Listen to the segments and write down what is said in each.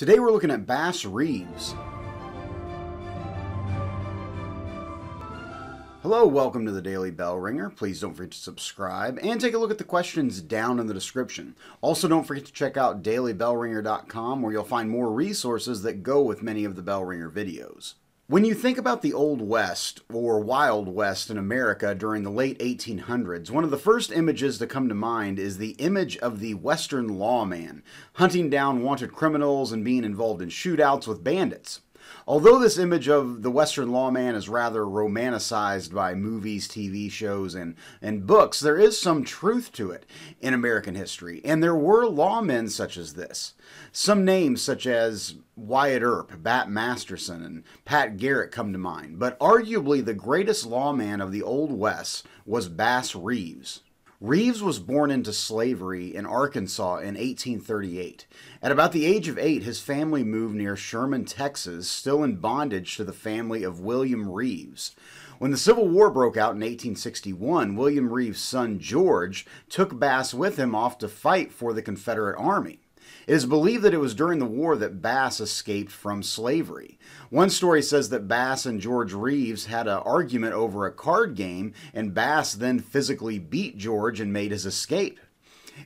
Today we're looking at Bass Reeves. Hello, welcome to the Daily Bell Ringer. Please don't forget to subscribe and take a look at the questions down in the description. Also, don't forget to check out dailybellringer.com where you'll find more resources that go with many of the Bell Ringer videos. When you think about the Old West, or Wild West in America during the late 1800s, one of the first images to come to mind is the image of the Western lawman, hunting down wanted criminals and being involved in shootouts with bandits. Although this image of the Western lawman is rather romanticized by movies, TV shows, and books, there is some truth to it in American history, and there were lawmen such as this. Some names such as Wyatt Earp, Bat Masterson, and Pat Garrett come to mind, but arguably the greatest lawman of the Old West was Bass Reeves. Reeves was born into slavery in Arkansas in 1838. At about the age of 8, his family moved near Sherman, Texas, still in bondage to the family of William Reeves. When the Civil War broke out in 1861, William Reeves' son George took Bass with him off to fight for the Confederate Army. It is believed that it was during the war that Bass escaped from slavery. One story says that Bass and George Reeves had an argument over a card game, and Bass then physically beat George and made his escape.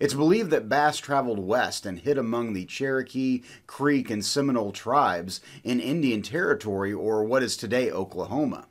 It's believed that Bass traveled west and hid among the Cherokee, Creek, and Seminole tribes in Indian Territory, or what is today Oklahoma.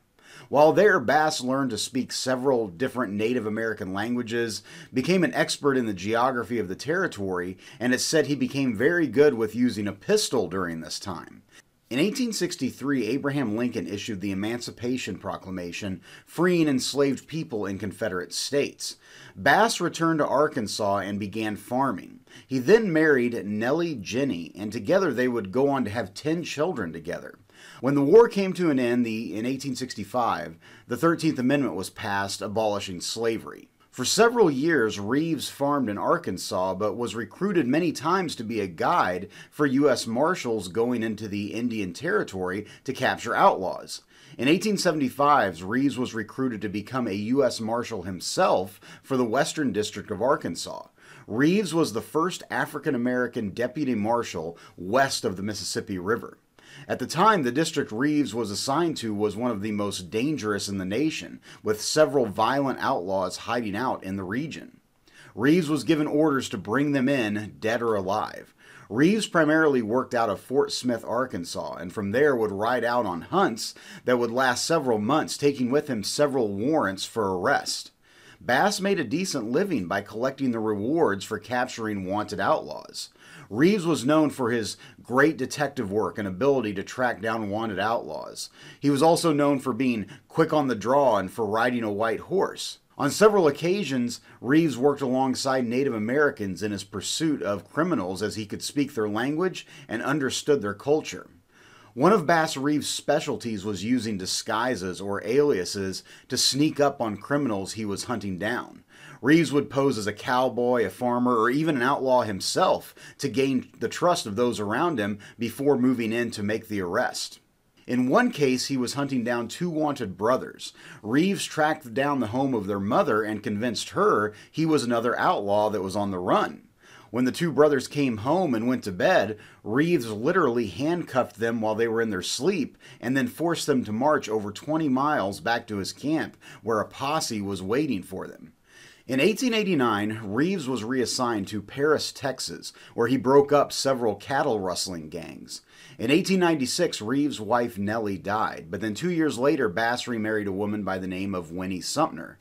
While there, Bass learned to speak several different Native American languages, became an expert in the geography of the territory, and it's said he became very good with using a pistol during this time. In 1863, Abraham Lincoln issued the Emancipation Proclamation, freeing enslaved people in Confederate states. Bass returned to Arkansas and began farming. He then married Nellie Jenny, and together they would go on to have 10 children together. When the war came to an end in 1865, the 13th Amendment was passed, abolishing slavery. For several years, Reeves farmed in Arkansas, but was recruited many times to be a guide for U.S. Marshals going into the Indian Territory to capture outlaws. In 1875, Reeves was recruited to become a U.S. Marshal himself for the Western District of Arkansas. Reeves was the first African-American deputy marshal west of the Mississippi River. At the time, the district Reeves was assigned to was one of the most dangerous in the nation, with several violent outlaws hiding out in the region. Reeves was given orders to bring them in, dead or alive. Reeves primarily worked out of Fort Smith, Arkansas, and from there would ride out on hunts that would last several months, taking with him several warrants for arrest. Bass made a decent living by collecting the rewards for capturing wanted outlaws. Reeves was known for his great detective work and ability to track down wanted outlaws. He was also known for being quick on the draw and for riding a white horse. On several occasions, Reeves worked alongside Native Americans in his pursuit of criminals as he could speak their language and understood their culture. One of Bass Reeves' specialties was using disguises or aliases to sneak up on criminals he was hunting down. Reeves would pose as a cowboy, a farmer, or even an outlaw himself to gain the trust of those around him before moving in to make the arrest. In one case, he was hunting down two wanted brothers. Reeves tracked down the home of their mother and convinced her he was another outlaw that was on the run. When the two brothers came home and went to bed, Reeves literally handcuffed them while they were in their sleep and then forced them to march over 20 miles back to his camp where a posse was waiting for them. In 1889, Reeves was reassigned to Paris, Texas, where he broke up several cattle rustling gangs. In 1896, Reeves' wife Nellie died, but then 2 years later, Bass remarried a woman by the name of Winnie Sumner.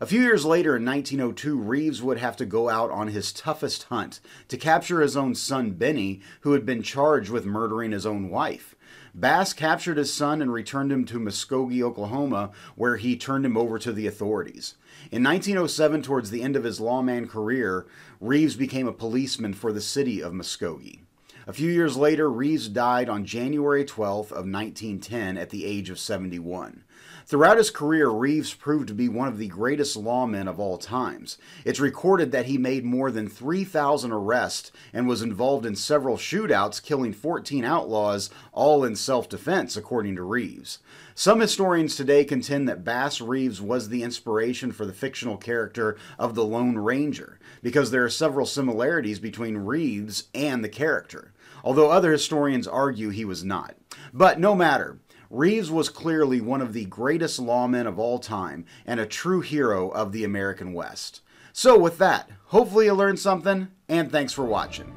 A few years later, in 1902, Reeves would have to go out on his toughest hunt to capture his own son, Benny, who had been charged with murdering his own wife. Bass captured his son and returned him to Muskogee, Oklahoma, where he turned him over to the authorities. In 1907, towards the end of his lawman career, Reeves became a policeman for the city of Muskogee. A few years later, Reeves died on January 12th of 1910 at the age of 71. Throughout his career, Reeves proved to be one of the greatest lawmen of all times. It's recorded that he made more than 3,000 arrests and was involved in several shootouts, killing 14 outlaws, all in self-defense, according to Reeves. Some historians today contend that Bass Reeves was the inspiration for the fictional character of the Lone Ranger, because there are several similarities between Reeves and the character. although other historians argue he was not. But no matter, Reeves was clearly one of the greatest lawmen of all time and a true hero of the American West. So with that, hopefully you learned something, and thanks for watching.